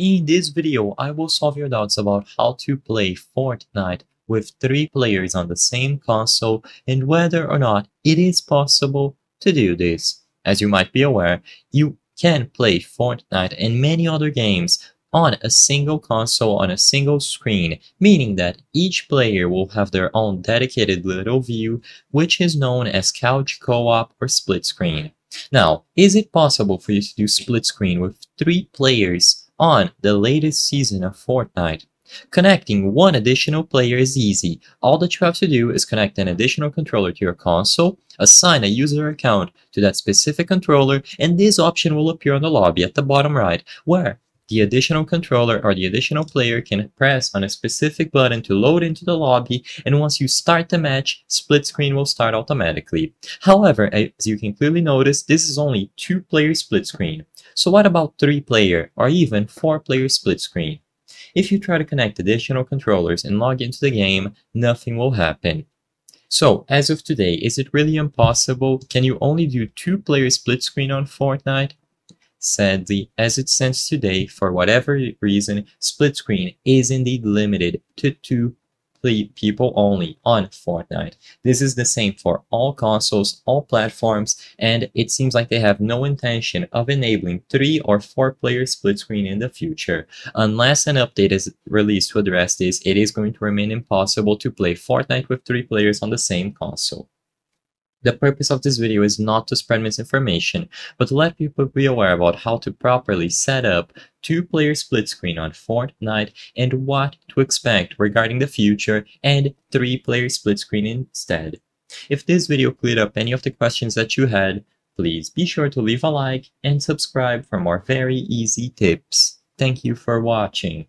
In this video, I will solve your doubts about how to play Fortnite with 3 players on the same console and whether or not it is possible to do this. As you might be aware, you can play Fortnite and many other games on a single console on a single screen, meaning that each player will have their own dedicated little view, which is known as couch co-op or split screen. Now, is it possible for you to do split screen with 3 players on the latest season of Fortnite? Connecting one additional player is easy. All that you have to do is connect an additional controller to your console, assign a user account to that specific controller, and this option will appear on the lobby at the bottom right, where the additional controller or the additional player can press on a specific button to load into the lobby, and once you start the match, split screen will start automatically. However, as you can clearly notice, this is only 2-player split screen. So what about 3-player or even 4-player split screen? If you try to connect additional controllers and log into the game, nothing will happen. So, as of today, is it really impossible? Can you only do 2-player split screen on Fortnite? Sadly, as it stands today, for whatever reason, split screen is indeed limited to 2 people only on Fortnite. This is the same for all consoles, all platforms, and it seems like they have no intention of enabling 3 or 4 player split screen in the future. Unless an update is released to address this, it is going to remain impossible to play Fortnite with 3 players on the same console. The purpose of this video is not to spread misinformation, but to let people be aware about how to properly set up 2-player split screen on Fortnite and what to expect regarding the future and 3-player split screen instead. If this video cleared up any of the questions that you had, please be sure to leave a like and subscribe for more very easy tips. Thank you for watching.